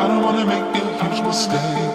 I don't wanna make a huge mistake.